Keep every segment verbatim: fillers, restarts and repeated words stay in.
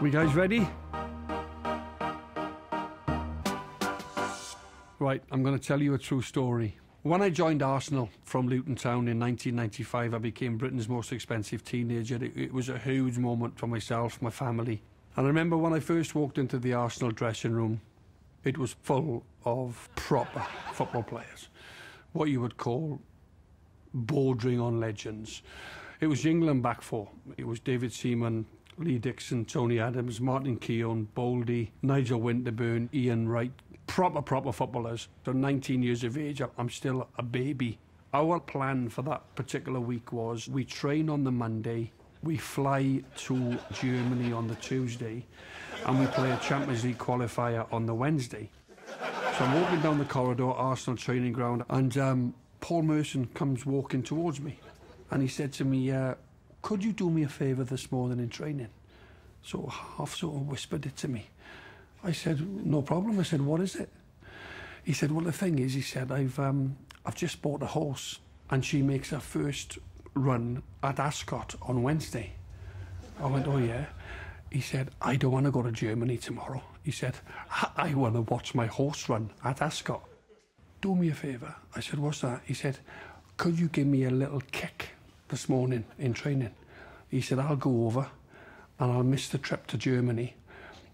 We guys ready? Right, I'm going to tell you a true story. When I joined Arsenal from Luton Town in nineteen ninety-five, I became Britain's most expensive teenager. It, it was a huge moment for myself, my family. And I remember when I first walked into the Arsenal dressing room, it was full of proper football players, what you would call bordering on legends. It was England back four. It was David Seaman, Lee Dixon, Tony Adams, Martin Keown, Boldy, Nigel Winterburn, Ian Wright. Proper, proper footballers. So nineteen years of age, I'm still a baby. Our plan for that particular week was we train on the Monday, we fly to Germany on the Tuesday, and we play a Champions League qualifier on the Wednesday. So I'm walking down the corridor, Arsenal training ground, and um, Paul Merson comes walking towards me. And he said to me, uh, could you do me a favour this morning in training? So half sort of whispered it to me. I said, no problem. I said, what is it? He said, well, the thing is, he said, I've, um, I've just bought a horse and she makes her first run at Ascot on Wednesday. I went, oh, yeah. He said, I don't want to go to Germany tomorrow. He said, I, I want to watch my horse run at Ascot. Do me a favour. I said, what's that? He said, could you give me a little kick this morning in training? He said, I'll go over and I'll miss the trip to Germany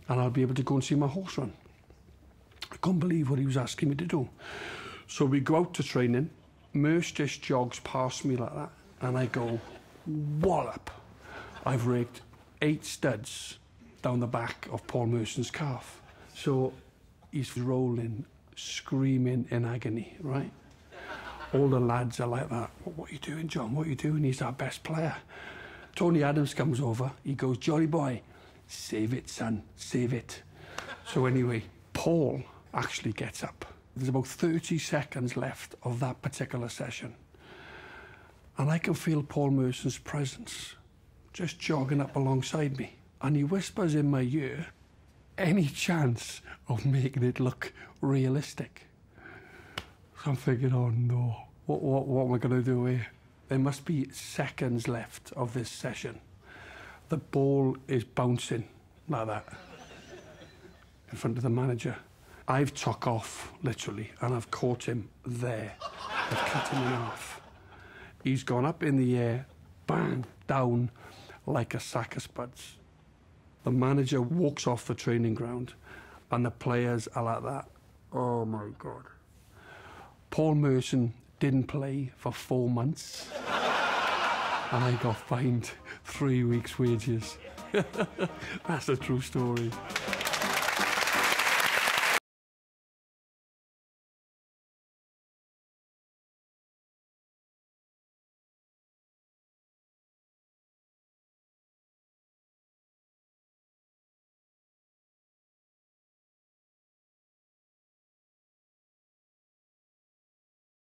and I'll be able to go and see my horse run. I couldn't believe what he was asking me to do. So we go out to training, Merce just jogs past me like that, and I go, wallop. I've raked eight studs down the back of Paul Merson's calf. So he's rolling, screaming in agony, right? All the lads are like that. What are you doing, John? What are you doing? He's our best player. Tony Adams comes over. He goes, Johnny boy, save it, son, save it. So anyway, Paul actually gets up. There's about thirty seconds left of that particular session. And I can feel Paul Merson's presence just jogging up alongside me. And he whispers in my ear, any chance of making it look realistic? I'm thinking, oh no, what, what, what am I going to do here? There must be seconds left of this session. The ball is bouncing like that in front of the manager. I've took off, literally, and I've caught him there. I've cut him in half. He's gone up in the air, bang, down like a sack of spuds. The manager walks off the training ground and the players are like that. Oh my God. Paul Merson didn't play for four months and I got fined three weeks' wages. That's a true story.